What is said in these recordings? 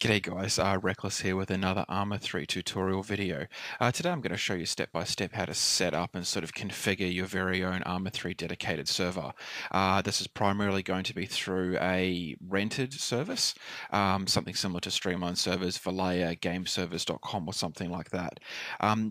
G'day guys, Reckless here with another Arma 3 tutorial video. Today I'm going to show you step by step how to set up and sort of configure your very own Arma 3 dedicated server. This is primarily going to be through a rented service, something similar to Streamline Servers, Vilayer Gameservers.com or something like that.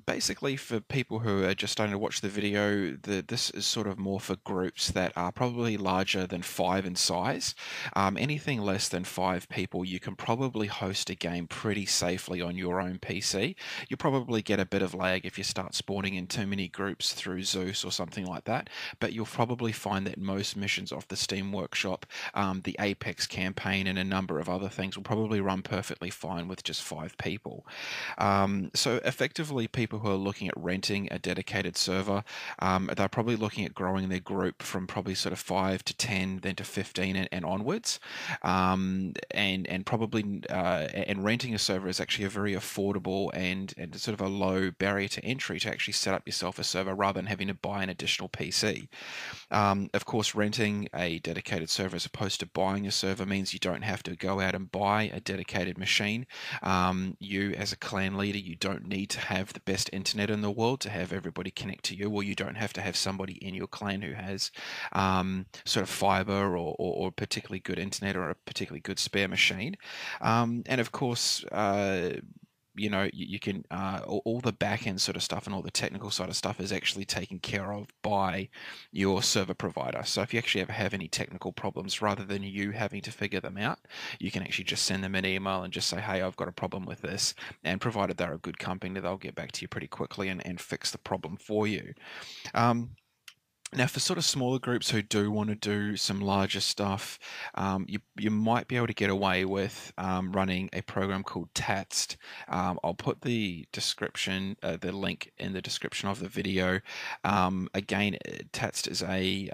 Basically for people who are just starting to watch the video, this is sort of more for groups that are probably larger than 5 in size. Anything less than 5 people you can probably host a game pretty safely on your own PC. You'll probably get a bit of lag if you start spawning in too many groups through Zeus or something like that, but you'll probably find that most missions off the Steam Workshop, the Apex campaign and a number of other things will probably run perfectly fine with just 5 people. So effectively people who are looking at renting a dedicated server, they're probably looking at growing their group from probably sort of 5 to 10, then to 15 and onwards, and probably and renting a server is actually a very affordable and sort of a low barrier to entry to actually set up yourself a server rather than having to buy an additional PC. Of course, renting a dedicated server as opposed to buying a server means you don't have to go out and buy a dedicated machine. You as a clan leader, you don't need to have the best internet in the world to have everybody connect to you, or you don't have to have somebody in your clan who has sort of fiber or particularly good internet or a particularly good spare machine. And of course, you know, you can all the back-end sort of stuff and all the technical side of stuff is actually taken care of by your server provider. So if you actually ever have any technical problems, rather than you having to figure them out, you can actually just send them an email and just say, hey, I've got a problem with this. And provided they're a good company, they'll get back to you pretty quickly and fix the problem for you. Now, for sort of smaller groups who do want to do some larger stuff, you might be able to get away with running a program called TADST. I'll put the description, the link in the description of the video. Again, TADST is a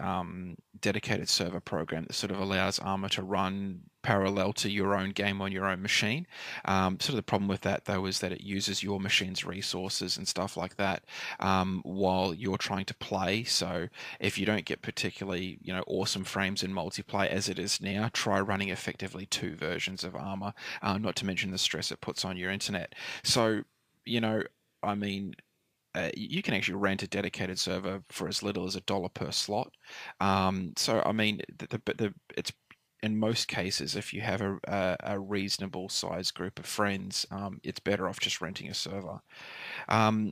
dedicated server program that sort of allows Arma to run parallel to your own game on your own machine. Sort of the problem with that though is that it uses your machine's resources and stuff like that while you're trying to play. So if you don't get particularly, you know, awesome frames in multiplayer as it is now, try running effectively 2 versions of Arma, not to mention the stress it puts on your internet. So, you know, I mean, you can actually rent a dedicated server for as little as $1 per slot. So I mean, it's in most cases, if you have a reasonable size group of friends, it's better off just renting a server.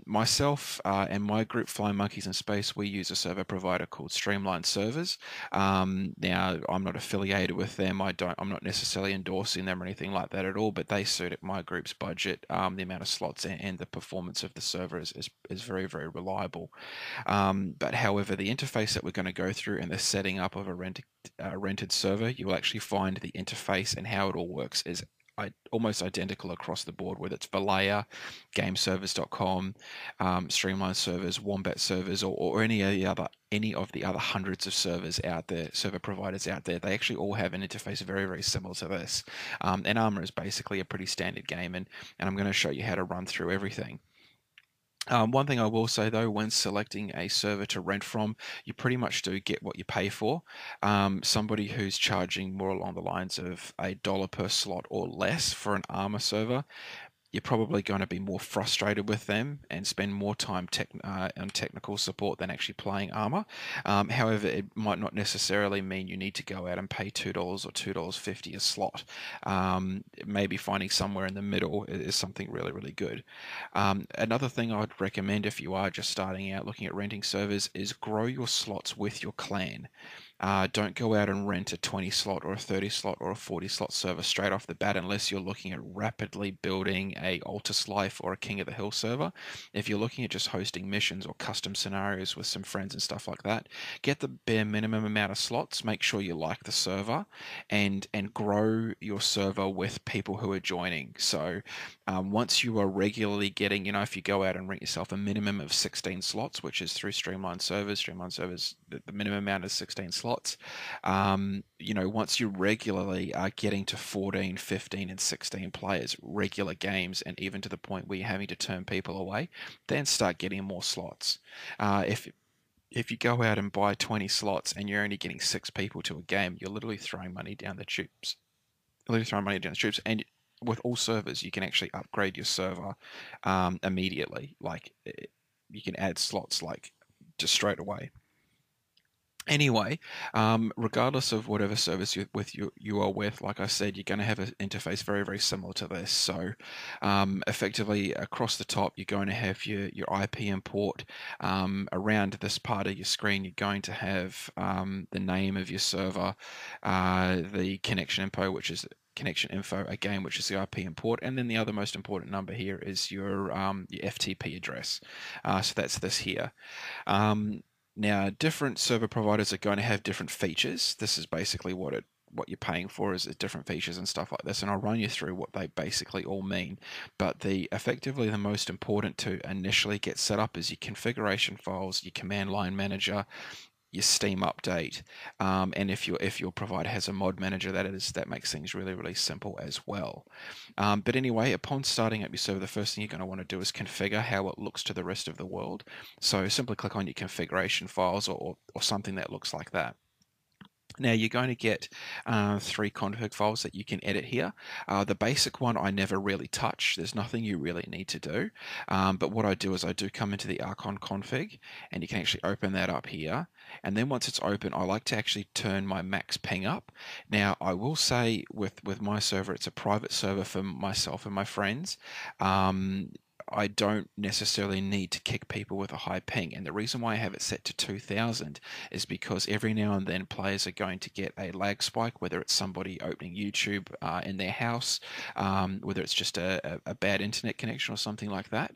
Myself and my group, Flymonkeys in Space, we use a server provider called Streamline Servers. Now, I'm not affiliated with them. I'm not necessarily endorsing them or anything like that at all, but they suited my group's budget. The amount of slots and the performance of the server is very, very reliable. But however, the interface that we're going to go through and the setting up of a rented server, you will actually find the interface and how it all works is almost identical across the board, whether it's Vilayer, Gameservers.com, Streamline Servers, Wombat Servers, or any of the other hundreds of servers out there, server providers out there. They actually all have an interface very, very similar to this. And Arma is basically a pretty standard game, and I'm going to show you how to run through everything. One thing I will say though, when selecting a server to rent from, you pretty much do get what you pay for. Somebody who's charging more along the lines of $1 per slot or less for an Arma server, you're probably going to be more frustrated with them and spend more time on technical support than actually playing Arma. However, it might not necessarily mean you need to go out and pay $2 or $2.50 a slot. Maybe finding somewhere in the middle is something really, really good. Another thing I'd recommend if you are just starting out looking at renting servers is grow your slots with your clan. Don't go out and rent a 20 slot or a 30 slot or a 40 slot server straight off the bat unless you're looking at rapidly building a Altus Life or a King of the Hill server. If you're looking at just hosting missions or custom scenarios with some friends and stuff like that, get the bare minimum amount of slots, make sure you like the server, and grow your server with people who are joining. So once you are regularly getting, you know, if you go out and rent yourself a minimum of 16 slots, which is through Streamline Servers, the minimum amount is 16 slots. You know, once you regularly are getting to 14, 15, and 16 players, regular games, and even to the point where you're having to turn people away, then start getting more slots. If you go out and buy 20 slots and you're only getting 6 people to a game, you're literally throwing money down the tubes. with all servers, you can actually upgrade your server immediately. Like, you can add slots, like, just straight away. Anyway, regardless of whatever service you are with, like I said, you're going to have an interface very, very similar to this. So effectively across the top, you're going to have your IP import. Around this part of your screen, you're going to have the name of your server, the connection info, which is connection info again, which is the IP import, and then the other most important number here is your FTP address. So that's this here. Now, different server providers are going to have different features. This is basically what you're paying for, is different features and stuff like this, and I'll run you through what they basically all mean. But effectively the most important to initially get set up is your configuration files, your command line manager, your Steam update, and if your provider has a mod manager, that makes things really, really simple as well. But anyway, upon starting up your server, the first thing you're going to want to do is configure how it looks to the rest of the world. So simply click on your configuration files or something that looks like that. Now you're going to get three config files that you can edit here. The basic one I never really touch. There's nothing you really need to do. But what I do is I do come into the Archon config, and you can actually open that up here. And then once it's open, I like to actually turn my max ping up. Now I will say with my server, it's a private server for myself and my friends. I don't necessarily need to kick people with a high ping, and the reason why I have it set to 2000 is because every now and then players are going to get a lag spike, whether it's somebody opening YouTube in their house, whether it's just a bad internet connection or something like that.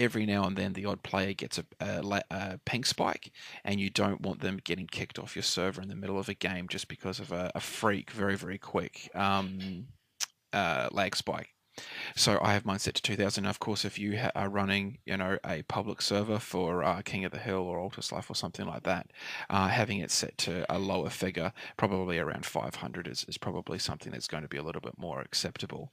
Every now and then the odd player gets a ping spike, and you don't want them getting kicked off your server in the middle of a game just because of a freak, very, very quick lag spike. So I have mine set to 2000. Of course, if you are running, a public server for King of the Hill or Altus Life or something like that, having it set to a lower figure, probably around 500, is probably something that's going to be a little bit more acceptable.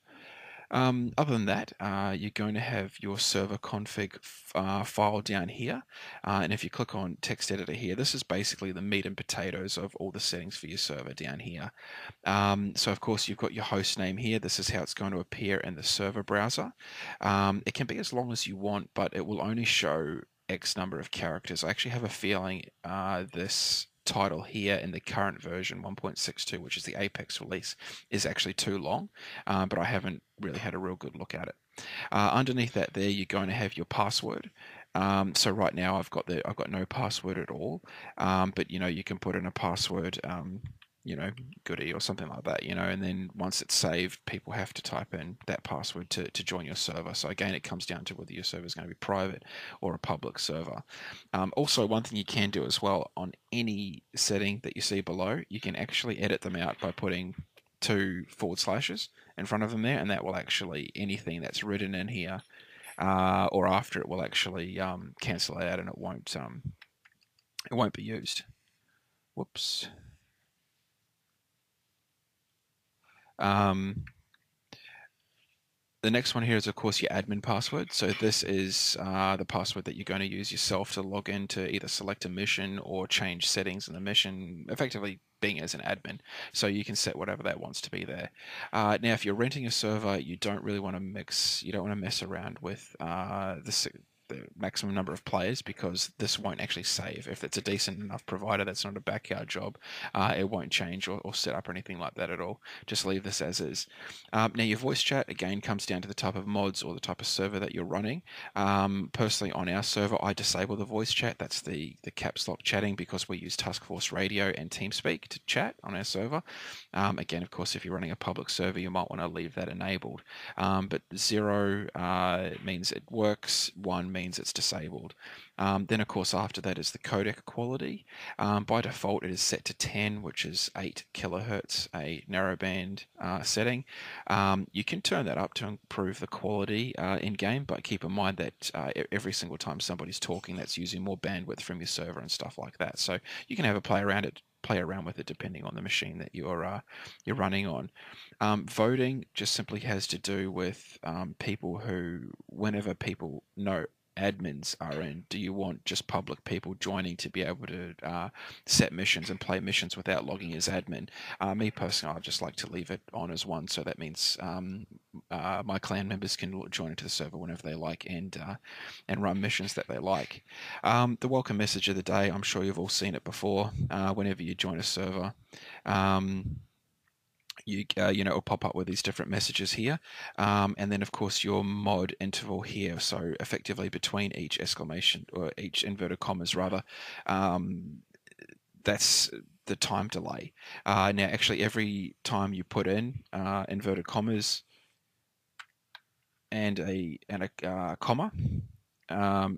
Other than that, you're going to have your server config file down here, and if you click on text editor here, this is basically the meat and potatoes of all the settings for your server down here. So of course you've got your host name here. This is how it's going to appear in the server browser. It can be as long as you want, but it will only show X number of characters. I actually have a feeling this title here in the current version 1.62, which is the Apex release, is actually too long, but I haven't really had a real good look at it. Underneath that there, you're going to have your password. So right now I've got no password at all, but you can put in a password, goody or something like that, and then once it's saved, people have to type in that password to join your server. So again, it comes down to whether your server is going to be private or a public server. Also, one thing you can do as well, on any setting that you see below, you can actually edit them out by putting 2 forward slashes in front of them there, and that will actually, anything that's written in here or after it will actually cancel it out, and it won't be used. Whoops. The next one here is, of course, your admin password. So this is the password that you're going to use yourself to log in to either select a mission or change settings in the mission, effectively being as an admin. So you can set whatever that wants to be there. Now, if you're renting a server, you don't really want to mess around with the maximum number of players, because this won't actually save. If it's a decent enough provider that's not a backyard job, it won't change or set up or anything like that at all. Just leave this as is. Now your voice chat again comes down to the type of mods or the type of server that you're running. Personally, on our server, I disable the voice chat. That's the caps lock chatting, because we use Task Force Radio and TeamSpeak to chat on our server. Again, of course, if you're running a public server, you might want to leave that enabled. But 0 means it works. 1 means it's disabled. Then of course after that is the codec quality. By default it is set to 10, which is 8 kilohertz, a narrowband setting. You can turn that up to improve the quality in game, but keep in mind that every single time somebody's talking, that's using more bandwidth from your server and stuff like that. So you can have a play around with it depending on the machine that you're running on. Voting just simply has to do with people whenever people know admins are in? Do you want just public people joining to be able to set missions and play missions without logging as admin? Me personally, I just like to leave it on as one, so that means my clan members can join into the server whenever they like and run missions that they like. The welcome message of the day, I'm sure you've all seen it before. Whenever you join a server, you know, it'll pop up with these different messages here, and then of course your mod interval here. So effectively between each exclamation, or each inverted commas rather, that's the time delay. Now actually every time you put in inverted commas and a comma,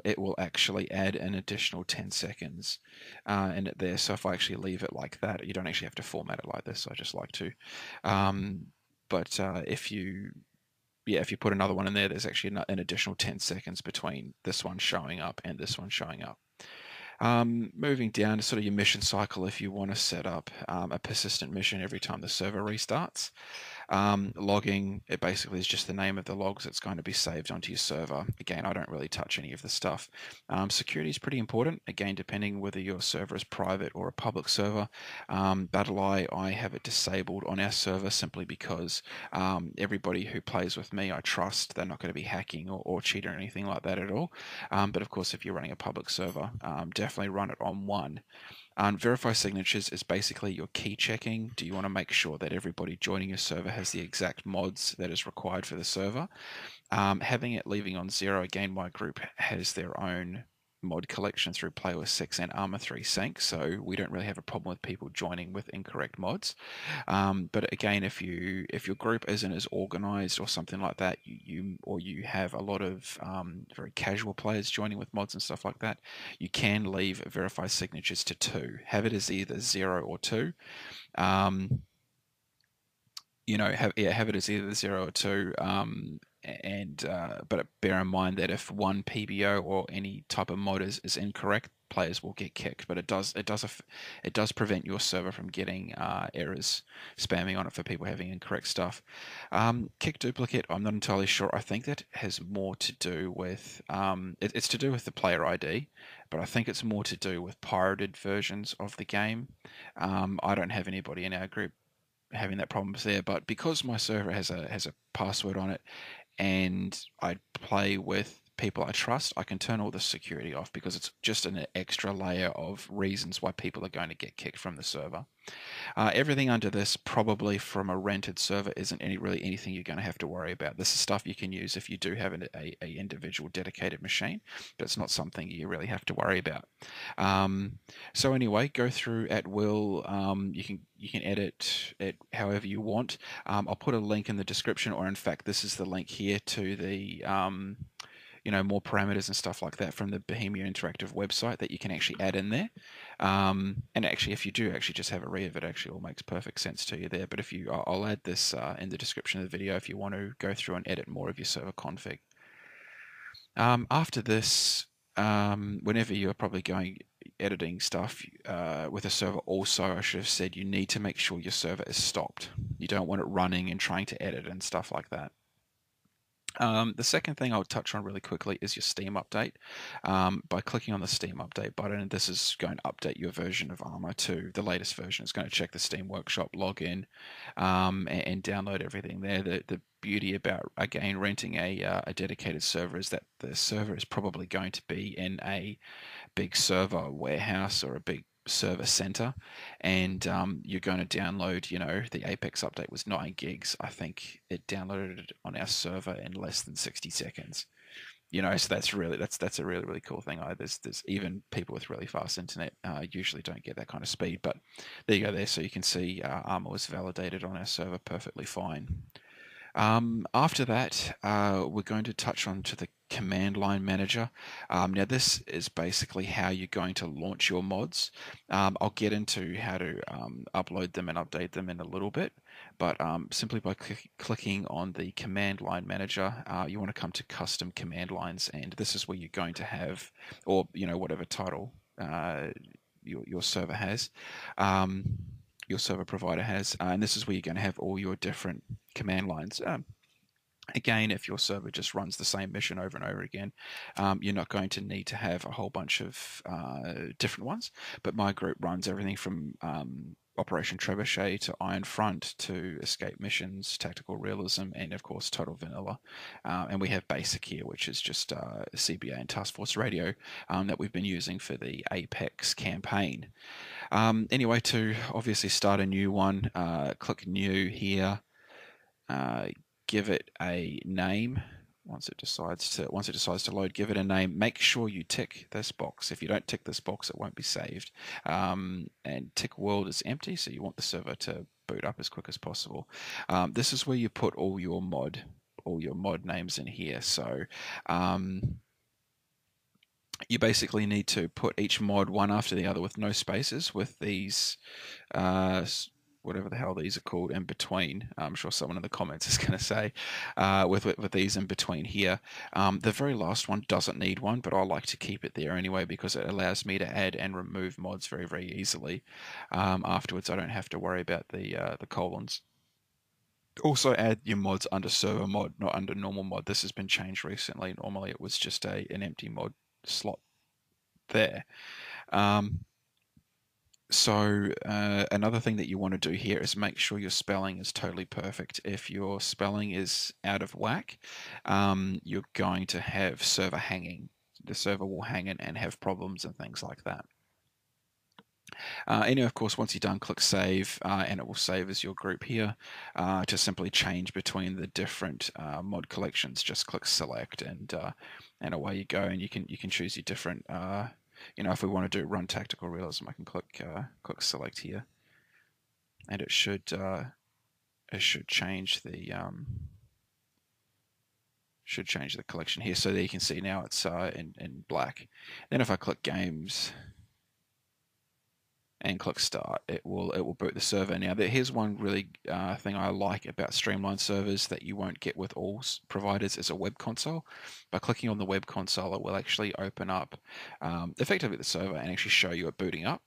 it will actually add an additional 10 seconds in it there. So if I actually leave it like that, you don't actually have to format it like this. I just like to. If you put another one in there, there's actually an additional 10 seconds between this one showing up and this one showing up. Moving down to sort of your mission cycle, if you want to set up a persistent mission every time the server restarts. Logging, it basically is just the name of the logs that's going to be saved onto your server. Again, I don't really touch any of the stuff. Security is pretty important, again depending whether your server is private or a public server. BattleEye, I have it disabled on our server simply because everybody who plays with me I trust. They're not going to be hacking or cheating or anything like that at all. But of course if you're running a public server, definitely run it on one. Verify signatures is basically your key checking. Do you want to make sure that everybody joining your server has the exact mods that is required for the server? Having it leaving on 0, again my group has their own mod collection through Play with Six and Arma 3 sync, so we don't really have a problem with people joining with incorrect mods. But again, if your group isn't as organized or something like that, you have a lot of very casual players joining with mods and stuff like that, you can leave verify signatures to 2. Have it as either 0 or 2. Have it as either 0 or 2. But bear in mind that if one PBO or any type of mod is incorrect, players will get kicked. But it does prevent your server from getting errors spamming on it for people having incorrect stuff. Kick duplicate, I'm not entirely sure. I think that has more to do with it's to do with the player ID, but I think it's more to do with pirated versions of the game. I don't have anybody in our group having that problem there, but because my server has a password on it, and I play with people I trust, I can turn all the security off because it's just an extra layer of reasons why people are going to get kicked from the server. Everything under this, probably from a rented server, isn't really anything you're going to have to worry about. This is stuff you can use if you do have an individual dedicated machine, but it's not something you really have to worry about. So anyway, go through at will. You can edit it however you want. I'll put a link in the description, or in fact, this is the link here to the more parameters and stuff like that from the Bohemia Interactive website that you can actually add in there. And actually, if you do actually just have a read of it, actually all makes perfect sense to you there. But I'll add this in the description of the video if you want to go through and edit more of your server config. After this, whenever you're probably going editing stuff with a server, also I should have said you need to make sure your server is stopped. You don't want it running and trying to edit and stuff like that. The second thing I'll touch on really quickly is your Steam update. By clicking on the Steam update button, this is going to update your version of Arma to the latest version. It's going to check the Steam Workshop, log in, and download everything there. The beauty about, again, renting a dedicated server is that the server is probably going to be in a big server warehouse or a big server center, and you're going to download, the Apex update was 9 gigs. I think it downloaded on our server in less than 60 seconds. So that's a really cool thing. There's even people with really fast internet usually don't get that kind of speed, but there you go there. So you can see Arma was validated on our server perfectly fine. After that, we're going to touch on to the command line manager. Now this is basically how you're going to launch your mods. I'll get into how to upload them and update them in a little bit, but simply by clicking on the command line manager, you want to come to custom command lines, and this is where you're going to have, or whatever title your server has. Your server provider has, and this is where you're going to have all your different command lines. Again, if your server just runs the same mission over and over again, you're not going to need to have a whole bunch of different ones. But my group runs everything from Operation Trebuchet to Iron Front to Escape Missions, Tactical Realism, and of course Total Vanilla. And we have Basic here, which is just CBA and Task Force Radio that we've been using for the Apex campaign. Anyway, to obviously start a new one, click New here. Give it a name. Once it decides to load, give it a name. Make sure you tick this box. If you don't tick this box, it won't be saved. And tick world is empty, so you want the server to boot up as quick as possible. This is where you put all your mod names in here. So you basically need to put each mod one after the other with no spaces, with these whatever the hell these are called in between. I'm sure someone in the comments is going to say with these in between here. The very last one doesn't need one, but I like to keep it there anyway because it allows me to add and remove mods very, very easily. Afterwards, I don't have to worry about the colons. Also add your mods under server mod, not under normal mod. This has been changed recently. Normally it was just an empty mod slot there. So another thing that you want to do here is make sure your spelling is totally perfect. If your spelling is out of whack, you're going to have server hanging. The server will hang it and have problems and things like that. Anyway, of course, once you're done, click Save, and it will save as your group here. To simply change between the different mod collections, just click Select, and away you go. And you can choose your different. If we want to do run Tactical Realism, I can click Select here, and it should change the collection here. So there you can see now it's in black. Then if I click Games and click Start, it will boot the server. Now here's one really thing I like about Streamline Servers that you won't get with all providers is a web console. By clicking on the web console, it will actually open up effectively the server and actually show you it booting up.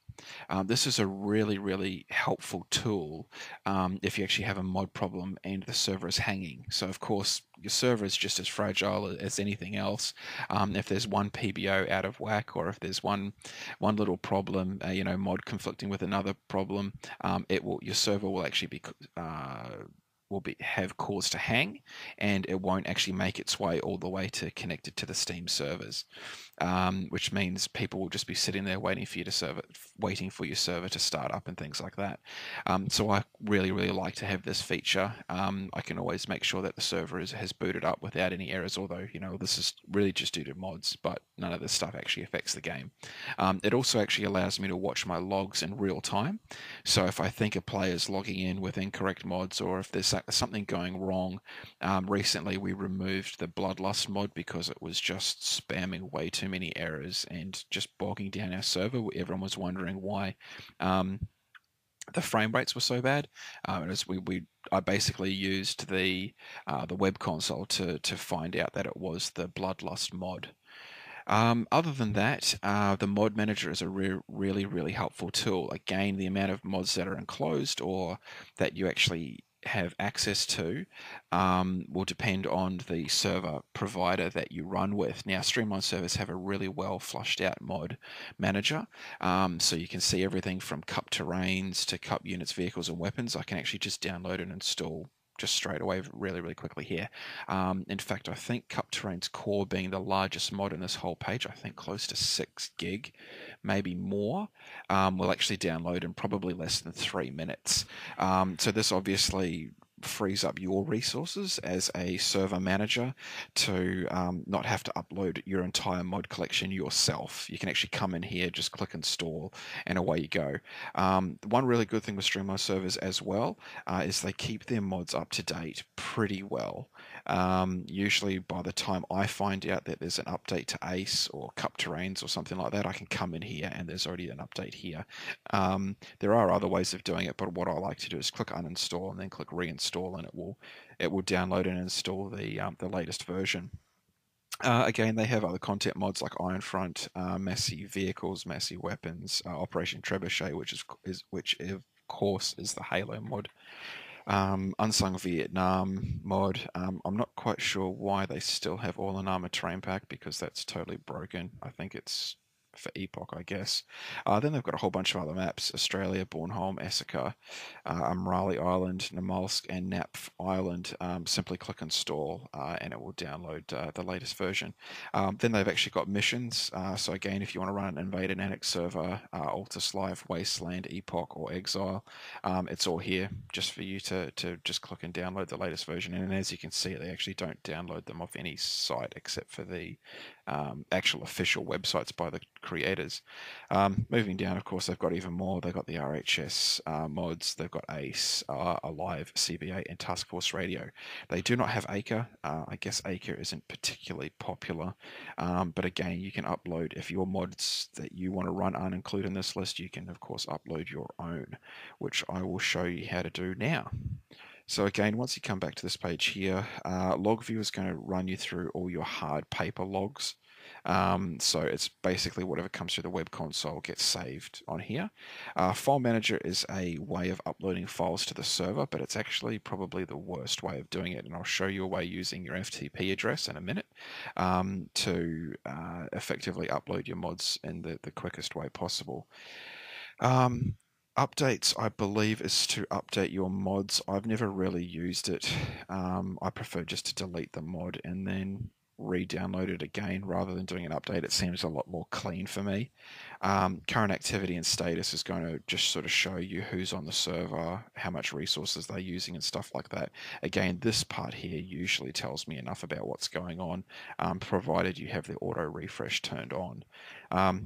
This is a really, really helpful tool if you actually have a mod problem and the server is hanging. So, of course, your server is just as fragile as anything else. If there's one PBO out of whack, or if there's one little problem, mod conflicting with another problem, your server will actually have cause to hang, and it won't actually make its way all the way to connected to the Steam servers, which means people will just be sitting there waiting for your server to start up and things like that. So I really, really like to have this feature. I can always make sure that the server has booted up without any errors. Although this is really just due to mods, but none of this stuff actually affects the game. It also actually allows me to watch my logs in real time. So if I think a player's logging in with incorrect mods, or if there's something going wrong. Recently we removed the Bloodlust mod because it was just spamming way too many errors and just bogging down our server. Everyone was wondering why the frame rates were so bad. I basically used the web console to find out that it was the Bloodlust mod. Other than that, the mod manager is a really, really helpful tool. Again, the amount of mods that are enclosed or that you actually have access to will depend on the server provider that you run with. Now, Streamline Servers have a really well flushed out mod manager, so you can see everything from Cup Terrains to Cup Units, Vehicles and Weapons. I can actually just download and install just straight away really, really quickly here. In fact, I think Cup Terrain's core being the largest mod in this whole page, I think close to 6 gig, maybe more, will actually download in probably less than 3 minutes. So this obviously frees up your resources as a server manager to not have to upload your entire mod collection yourself. You can actually come in here, just click install, and away you go. One really good thing with Streamline Servers as well is they keep their mods up to date pretty well. Usually by the time I find out that there's an update to Ace or Cup Terrains or something like that, I can come in here and there's already an update here. There are other ways of doing it, but what I like to do is click uninstall and then click reinstall, and it will download and install the latest version. Again, they have other content mods like Iron Front, Massey Vehicles, Massey Weapons, Operation Trebuchet, which of course is the Halo mod. Unsung Vietnam mod. I'm not quite sure why they still have All in Armor Train Pack, because that's totally broken. I think it's for Epoch, I guess. Then they've got a whole bunch of other maps: Australia, Bornholm, Essica, Umrali Island, Namolsk, and Napf Island. Simply click install and it will download the latest version. Then they've actually got missions. So again, if you want to run an Invade and Annex server, Altus Life, Wasteland, Epoch, or Exile, it's all here just for you to just click and download the latest version. And as you can see, they actually don't download them off any site except for the actual official websites by the creators. Moving down, of course, they've got even more. They've got the RHS mods, they've got Ace, Alive, CBA, and Task Force Radio. They do not have Acre. I guess Acre isn't particularly popular, but again, you can upload, if your mods that you want to run aren't included in this list, you can, of course, upload your own, which I will show you how to do now. So again, once you come back to this page here, LogView is going to run you through all your hard paper logs. So it's basically whatever comes through the web console gets saved on here. File Manager is a way of uploading files to the server, but it's actually probably the worst way of doing it, and I'll show you a way using your FTP address in a minute to effectively upload your mods in the quickest way possible. Updates, I believe, is to update your mods. I've never really used it. I prefer just to delete the mod and then re-download it again rather than doing an update. It seems a lot more clean for me. Current activity and status is going to just sort of show you who's on the server, how much resources they're using, and stuff like that. Again, this part here usually tells me enough about what's going on, provided you have the auto refresh turned on.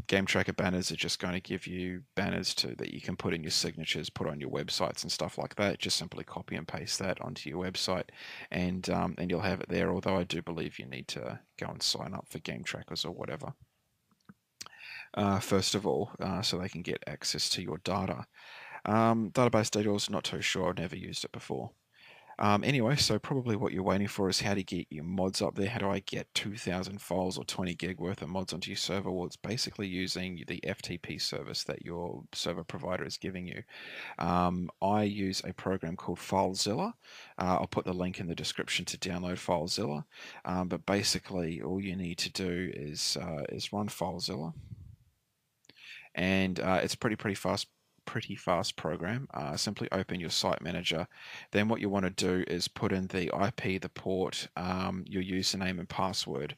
Game tracker banners are just going to give you banners that you can put in your signatures, put on your websites and stuff like that. Just simply copy and paste that onto your website, and you'll have it there, although I do believe you need to go and sign up for game trackers or whatever first of all, so they can get access to your data. Database details, not too sure, I've never used it before. Anyway, so probably what you're waiting for is how to get your mods up there. How do I get 2,000 files or 20 gig worth of mods onto your server? Well, it's basically using the FTP service that your server provider is giving you. I use a program called FileZilla. I'll put the link in the description to download FileZilla. But basically, all you need to do is run FileZilla, and it's pretty fast program. Simply open your site manager. Then what you want to do is put in the IP, the port, your username and password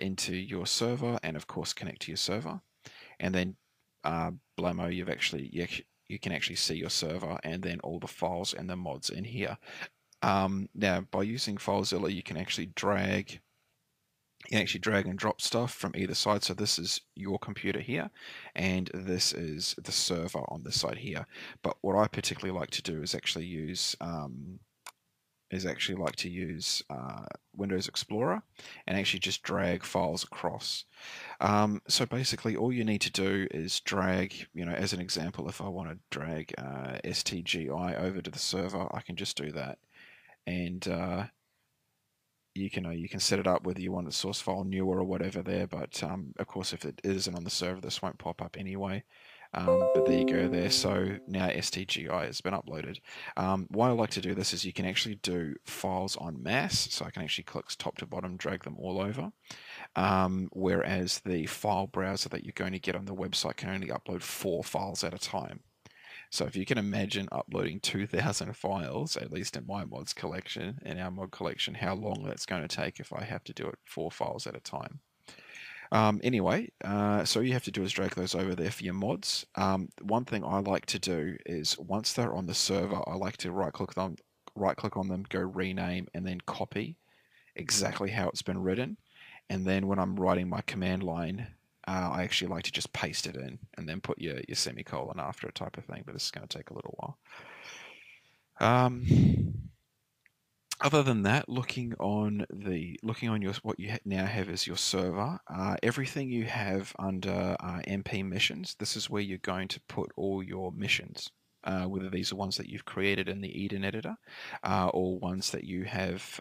into your server, and of course connect to your server. And then blammo, you can actually see your server and then all the files and the mods in here. Now, by using FileZilla, you can actually drag and drop stuff from either side. So this is your computer here, and this is the server on this side here. But what I particularly like to do is actually use Windows Explorer and actually just drag files across. So basically, all you need to do is drag, as an example, if I want to drag STGI over to the server, I can just do that. And you can set it up whether you want a source file newer or whatever there, but of course, if it isn't on the server, this won't pop up anyway. But there you go there. So now STGI has been uploaded. Why I like to do this is you can actually do files en masse, so I can actually click top to bottom, drag them all over. Whereas the file browser that you're going to get on the website can only upload 4 files at a time. So if you can imagine uploading 2,000 files, at least in my mods collection, in our mod collection, how long that's going to take if I have to do it 4 files at a time. Anyway, so all you have to do is drag those over there for your mods. One thing I like to do is once they're on the server, I like to right-click on them, go rename, and then copy exactly how it's been written. And then when I'm writing my command line, I actually like to just paste it in and then put your semicolon after it, type of thing, but this is going to take a little while. Other than that, looking on your, what you now have is your server. Everything you have under MP missions, this is where you're going to put all your missions. Whether these are ones that you've created in the Eden editor or ones that you have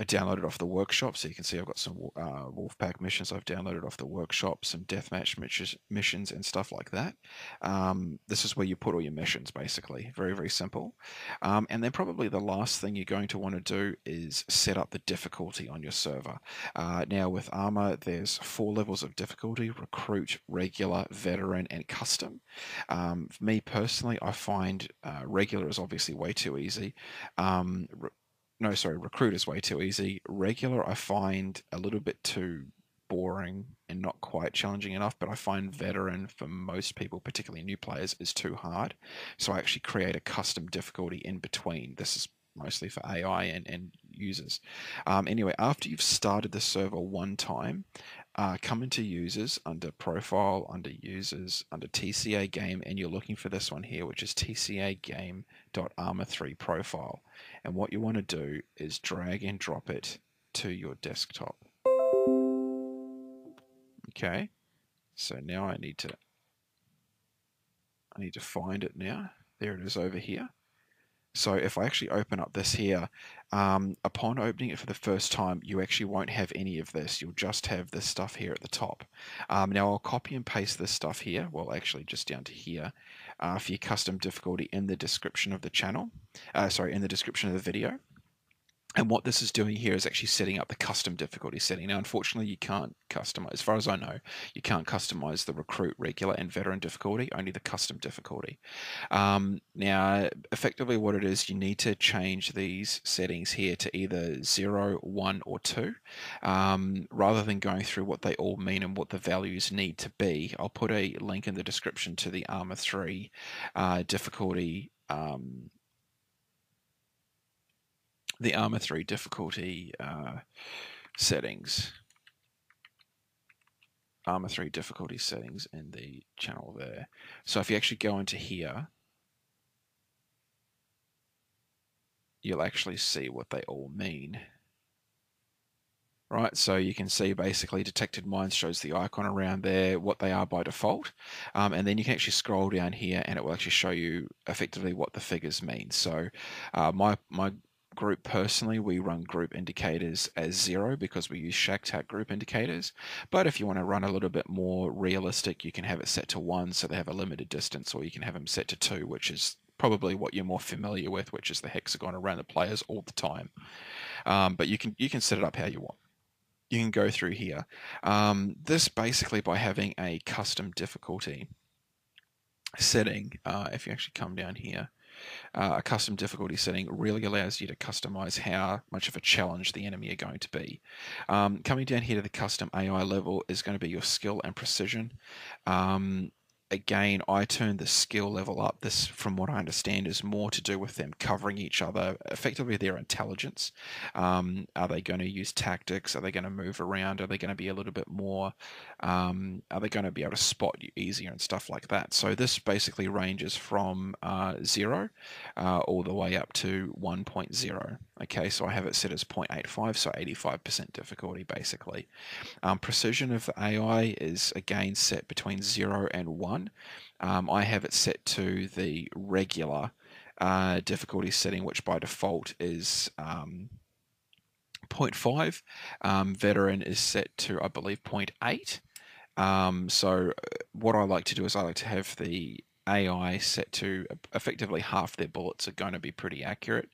I downloaded off the workshop, so you can see I've got some Wolfpack missions I've downloaded off the workshop, some deathmatch missions and stuff like that. This is where you put all your missions, basically. Very, very simple. And then probably the last thing you're going to want to do is set up the difficulty on your server. Now with Arma, there's 4 levels of difficulty: recruit, regular, veteran, and custom. For me personally, I find regular is obviously way too easy. Recruit is way too easy. Regular I find a little bit too boring and not quite challenging enough, but I find veteran for most people, particularly new players, is too hard. So I actually create a custom difficulty in between. This is mostly for AI and users. Anyway, after you've started the server one time, come into users, under profile, under users, under TCA game, and you're looking for this one here, which is tcagame.arma3 profile. And what you want to do is drag and drop it to your desktop. Okay, so now I need to find it now. There it is over here. So if I actually open up this here, upon opening it for the first time, you actually won't have any of this. You'll just have this stuff here at the top. Now I'll copy and paste this stuff here, well actually just down to here, for your custom difficulty in the description of the channel, in the description of the video. And what this is doing here is actually setting up the custom difficulty setting. Now, unfortunately, you can't customize, as far as I know, you can't customize the recruit, regular, and veteran difficulty, only the custom difficulty. Now, effectively what it is, you need to change these settings here to either 0, 1, or 2. Rather than going through what they all mean and what the values need to be, I'll put a link in the description to the Arma 3 difficulty the Arma 3 difficulty settings. Arma 3 difficulty settings in the channel there. So if you actually go into here, you'll actually see what they all mean. Right, so you can see basically detected mines shows the icon around there, what they are by default, and then you can actually scroll down here and it will actually show you effectively what the figures mean. So my group personally, we run group indicators as 0 because we use Shack-Tack group indicators, but if you want to run a little bit more realistic, you can have it set to 1 so they have a limited distance, or you can have them set to 2, which is probably what you're more familiar with, which is the hexagon around the players all the time. But you can set it up how you want. You can go through here. This basically, by having a custom difficulty setting, if you actually come down here, a custom difficulty setting really allows you to customize how much of a challenge the enemy are going to be. Coming down here to the custom AI level is going to be your skill and precision. Again, I turned the skill level up. This, from what I understand, is more to do with them covering each other, effectively their intelligence. Are they going to use tactics? Are they going to move around? Are they going to be a little bit more, are they going to be able to spot you easier and stuff like that? So this basically ranges from 0 all the way up to 1.0. Okay, so I have it set as 0.85, so 85% difficulty basically. Precision of the AI is again set between 0 and 1. I have it set to the regular difficulty setting, which by default is 0.5. Veteran is set to, I believe, 0.8. So what I like to do is I like to have the AI set to effectively half their bullets are going to be pretty accurate,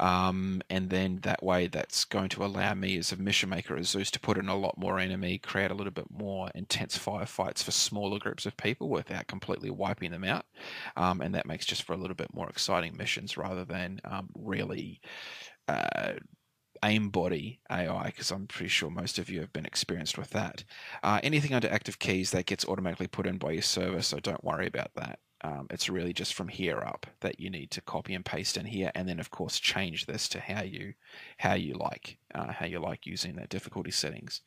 and then that way that's going to allow me as a mission maker as Zeus to put in a lot more enemy, create a little bit more intense firefights for smaller groups of people without completely wiping them out, and that makes just for a little bit more exciting missions rather than really aimbody AI, because I'm pretty sure most of you have been experienced with that. Anything under active keys, that gets automatically put in by your server, so don't worry about that. It's really just from here up that you need to copy and paste in here, and then of course change this to how you like using that difficulty settings.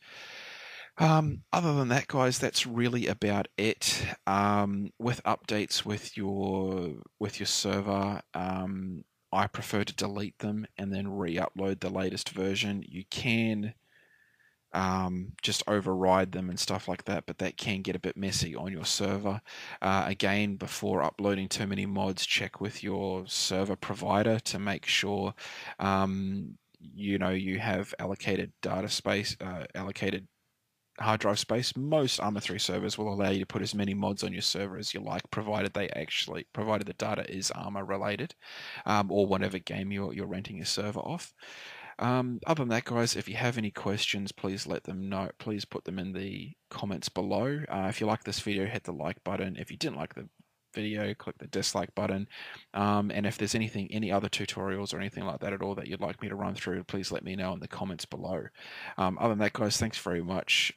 Other than that, guys, that's really about it. With updates with your server, I prefer to delete them and then re-upload the latest version. You can just override them and stuff like that, but that can get a bit messy on your server. Again, before uploading too many mods, check with your server provider to make sure you know, you have allocated data space, allocated hard drive space. Most Arma 3 servers will allow you to put as many mods on your server as you like, provided the data is Arma related, or whatever game you're renting your server off. Other than that, guys, if you have any questions, please let them know. Please put them in the comments below. If you like this video, hit the like button. If you didn't like the video, click the dislike button. And if there's any other tutorials or anything like that at all that you'd like me to run through, please let me know in the comments below. Other than that, guys, thanks very much.